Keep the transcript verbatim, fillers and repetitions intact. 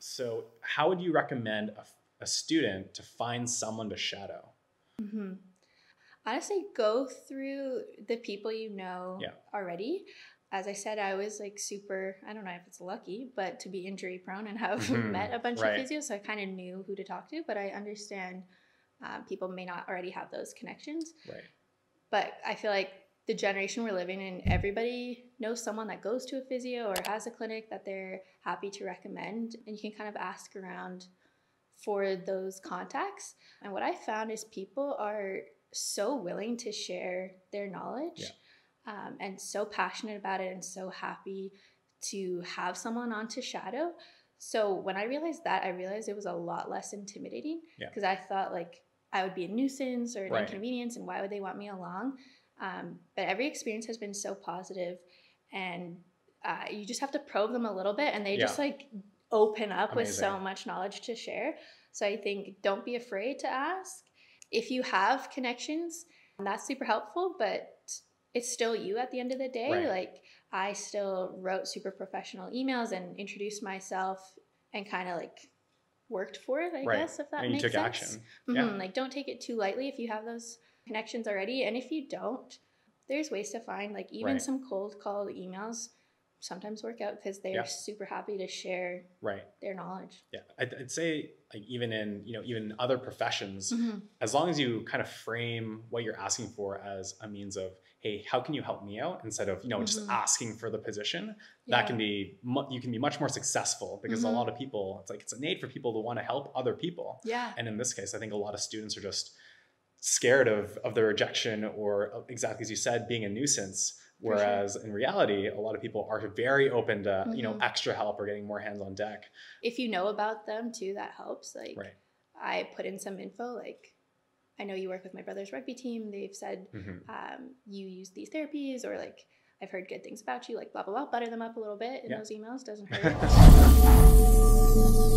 So how would you recommend a, a student to find someone to shadow? Mm-hmm. Honestly, go through the people you know yeah. already. As I said, I was like super, I don't know if it's lucky, but to be injury prone and have mm-hmm. met a bunch right. of physios. So I kind of knew who to talk to, but I understand um, people may not already have those connections. Right. But I feel like the generation we're living in, everybody knows someone that goes to a physio or has a clinic that they're happy to recommend. And you can kind of ask around for those contacts. And what I found is people are so willing to share their knowledge. Yeah. Um, and so passionate about it and so happy to have someone on to shadow. So when I realized that, I realized it was a lot less intimidating because yeah. I thought like I would be a nuisance or an right. inconvenience and why would they want me along? Um, but every experience has been so positive and uh, you just have to probe them a little bit and they yeah. just like open up Amazing. With so much knowledge to share. So I think don't be afraid to ask. If you have connections, that's super helpful, but it's still you at the end of the day. Right. Like I still wrote super professional emails and introduced myself and kind of like worked for it, I right. guess, if that and makes sense. You took sense. Action. Mm-hmm. Yeah. Like don't take it too lightly if you have those connections already. And if you don't, there's ways to find like even right. some cold call emails sometimes work out because they're yeah. super happy to share right. their knowledge. Yeah, I'd, I'd say like even in, you know, even other professions, mm-hmm. as long as you kind of frame what you're asking for as a means of, hey, how can you help me out? Instead of, you know, mm-hmm. just asking for the position, yeah. that can be, you can be much more successful because mm-hmm. a lot of people, it's like, it's innate for people to want to help other people. Yeah. And in this case, I think a lot of students are just scared of, of the rejection or exactly as you said, being a nuisance. Whereas sure. in reality, a lot of people are very open to, mm-hmm. you know, extra help or getting more hands on deck. If you know about them too, that helps. Like right. I put in some info, like, I know you work with my brother's rugby team. They've said mm-hmm. um, you use these therapies or like I've heard good things about you, like blah, blah, blah. Butter them up a little bit in yeah. those emails. Doesn't hurt.